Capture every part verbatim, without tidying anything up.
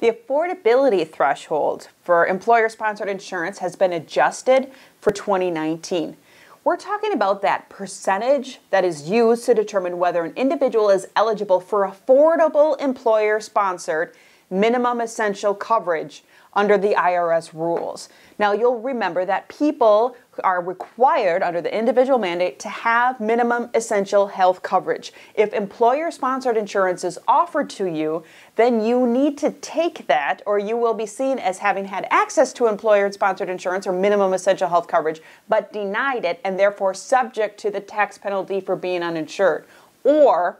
The affordability threshold for employer-sponsored insurance has been adjusted for twenty nineteen. We're talking about that percentage that is used to determine whether an individual is eligible for affordable employer-sponsored minimum essential coverage under the I R S rules. Now, you'll remember that people are required under the individual mandate to have minimum essential health coverage. If employer-sponsored insurance is offered to you, then you need to take that, or you will be seen as having had access to employer-sponsored insurance or minimum essential health coverage, but denied it and therefore subject to the tax penalty for being uninsured. Or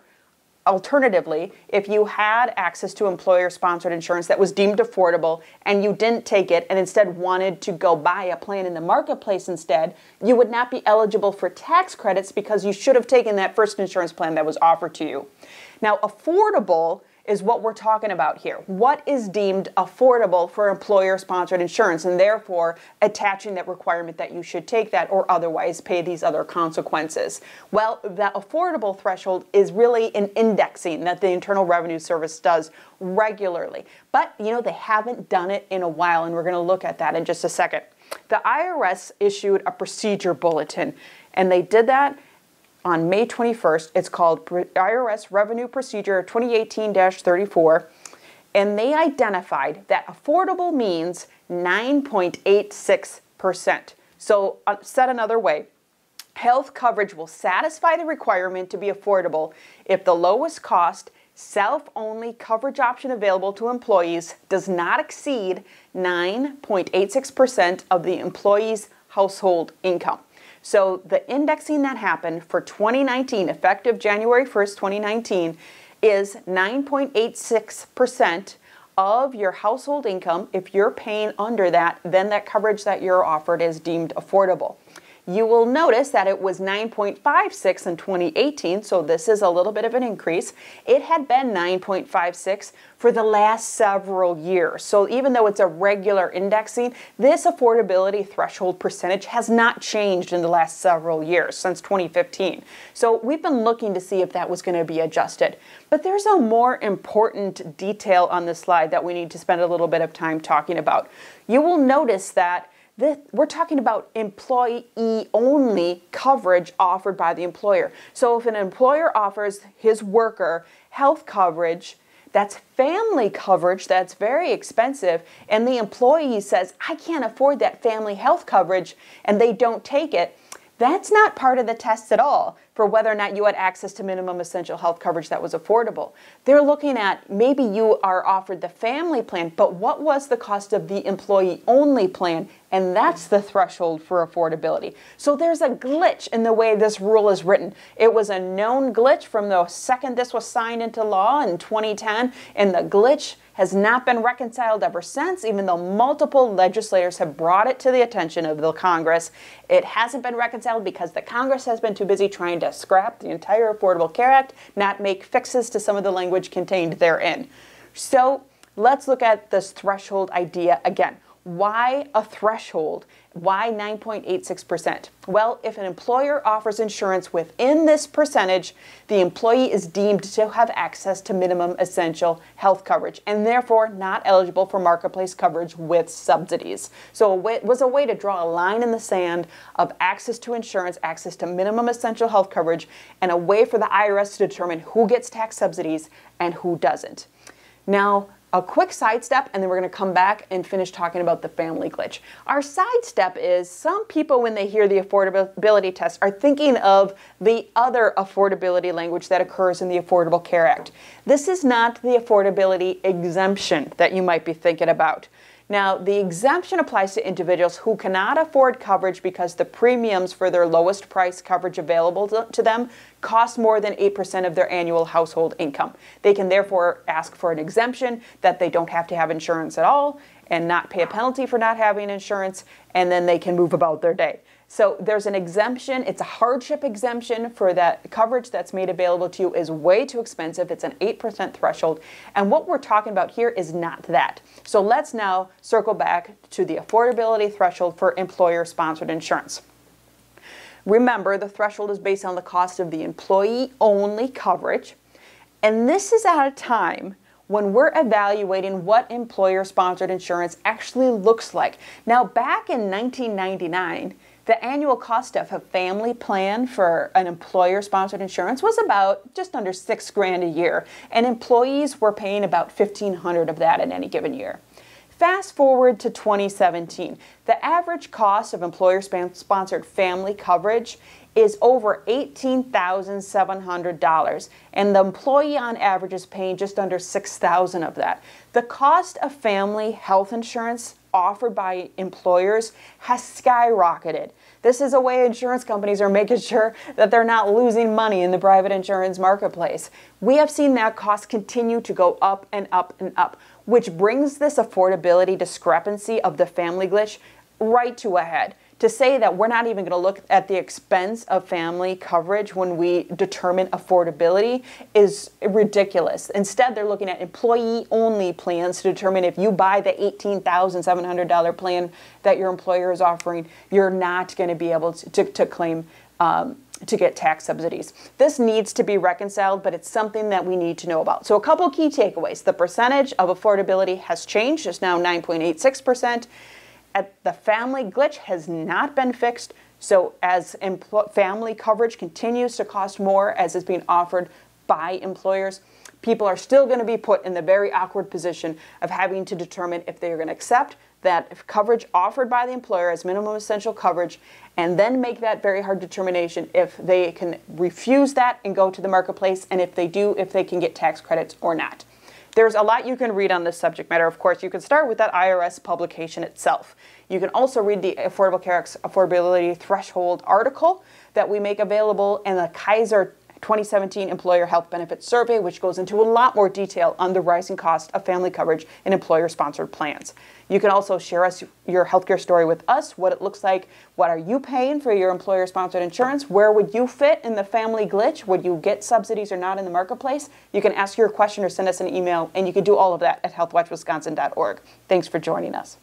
alternatively, if you had access to employer-sponsored insurance that was deemed affordable and you didn't take it and instead wanted to go buy a plan in the marketplace instead, you would not be eligible for tax credits because you should have taken that first insurance plan that was offered to you. Now, affordable is what we're talking about here. What is deemed affordable for employer-sponsored insurance, and therefore attaching that requirement that you should take that or otherwise pay these other consequences? Well, that affordable threshold is really an indexing that the Internal Revenue Service does regularly. But, you know, they haven't done it in a while, and we're gonna look at that in just a second. The I R S issued a procedure bulletin, and they did that on May twenty-first, it's called I R S Revenue Procedure twenty eighteen dash thirty-four, and they identified that affordable means nine point eight six percent. So uh, said another way, health coverage will satisfy the requirement to be affordable if the lowest cost, self-only coverage option available to employees does not exceed nine point eight six percent of the employee's household income. So the indexing that happened for twenty nineteen, effective January first, twenty nineteen, is nine point eight six percent of your household income. If you're paying under that, then that coverage that you're offered is deemed affordable. You will notice that it was nine point five six in twenty eighteen, so this is a little bit of an increase. It had been nine point five six for the last several years. So even though it's a regular indexing, this affordability threshold percentage has not changed in the last several years, since twenty fifteen. So we've been looking to see if that was going to be adjusted. But there's a more important detail on this slide that we need to spend a little bit of time talking about. You will notice that This, we're talking about employee-only coverage offered by the employer. So if an employer offers his worker health coverage, that's family coverage, that's very expensive, and the employee says, I can't afford that family health coverage, and they don't take it, that's not part of the test at all for whether or not you had access to minimum essential health coverage that was affordable. They're looking at maybe you are offered the family plan, but what was the cost of the employee-only plan? And that's the threshold for affordability. So there's a glitch in the way this rule is written. It was a known glitch from the second this was signed into law in twenty ten, and the glitch has not been reconciled ever since, even though multiple legislators have brought it to the attention of the Congress. It hasn't been reconciled because the Congress has been too busy trying to scrap the entire Affordable Care Act, not make fixes to some of the language contained therein. So let's look at this threshold idea again. Why a threshold? Why nine point eight six percent? Well, if an employer offers insurance within this percentage, the employee is deemed to have access to minimum essential health coverage and therefore not eligible for marketplace coverage with subsidies. So it was a way to draw a line in the sand of access to insurance, access to minimum essential health coverage, and a way for the I R S to determine who gets tax subsidies and who doesn't. Now, a quick sidestep, and then we're gonna come back and finish talking about the family glitch. Our sidestep is some people, when they hear the affordability test, are thinking of the other affordability language that occurs in the Affordable Care Act. This is not the affordability exemption that you might be thinking about. Now, the exemption applies to individuals who cannot afford coverage because the premiums for their lowest price coverage available to them cost more than eight percent of their annual household income. They can therefore ask for an exemption that they don't have to have insurance at all and not pay a penalty for not having insurance, and then they can move about their day. So there's an exemption, it's a hardship exemption for that coverage that's made available to you is way too expensive, it's an eight percent threshold, and what we're talking about here is not that. So let's now circle back to the affordability threshold for employer-sponsored insurance. Remember, the threshold is based on the cost of the employee-only coverage, and this is at a time when we're evaluating what employer-sponsored insurance actually looks like. Now, back in nineteen ninety-nine, the annual cost of a family plan for an employer-sponsored insurance was about just under six grand a year, and employees were paying about fifteen hundred dollars of that in any given year. Fast forward to twenty seventeen, the average cost of employer-sponsored family coverage is over eighteen thousand seven hundred dollars, and the employee on average is paying just under six thousand dollars of that. The cost of family health insurance offered by employers has skyrocketed. This is a way insurance companies are making sure that they're not losing money in the private insurance marketplace. We have seen that cost continue to go up and up and up, which brings this affordability discrepancy of the family glitch right to a head. To say that we're not even going to look at the expense of family coverage when we determine affordability is ridiculous. Instead, they're looking at employee-only plans to determine if you buy the eighteen thousand seven hundred dollar plan that your employer is offering, you're not going to be able to, to, to claim um, to get tax subsidies. This needs to be reconciled, but it's something that we need to know about. So a couple key takeaways. The percentage of affordability has changed. It's now nine point eight six percent. The family glitch has not been fixed, so as family coverage continues to cost more as it's being offered by employers, people are still going to be put in the very awkward position of having to determine if they're going to accept that coverage offered by the employer as minimum essential coverage, and then make that very hard determination if they can refuse that and go to the marketplace, and if they do, if they can get tax credits or not. There's a lot you can read on this subject matter. Of course, you can start with that I R S publication itself. You can also read the Affordable Care Act's affordability threshold article that we make available, and the Kaiser twenty seventeen Employer Health Benefits Survey, which goes into a lot more detail on the rising cost of family coverage in employer-sponsored plans. You can also share us your healthcare story with us, what it looks like, what are you paying for your employer-sponsored insurance, where would you fit in the family glitch, would you get subsidies or not in the marketplace. You can ask your question or send us an email, and you can do all of that at health watch wisconsin dot org. Thanks for joining us.